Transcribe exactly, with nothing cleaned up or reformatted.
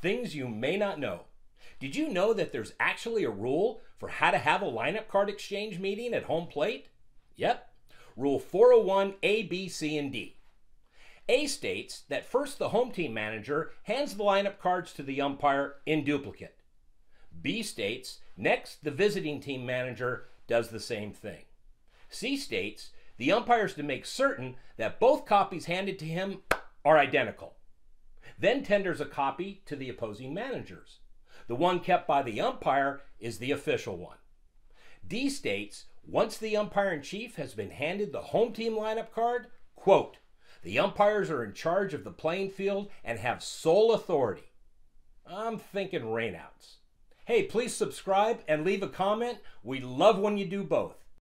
Things you may not know. Did you know that there's actually a rule for how to have a lineup card exchange meeting at home plate? Yep. Rule four oh one A, B, C, and D. A states that first the home team manager hands the lineup cards to the umpire in duplicate. B states next the visiting team manager does the same thing. C states the umpire is to make certain that both copies handed to him are identical. Then tenders a copy to the opposing managers. The one kept by the umpire is the official one. D states once the umpire in chief has been handed the home team lineup card, quote, the umpires are in charge of the playing field and have sole authority. I'm thinking rainouts. Hey, please subscribe and leave a comment. We love when you do both.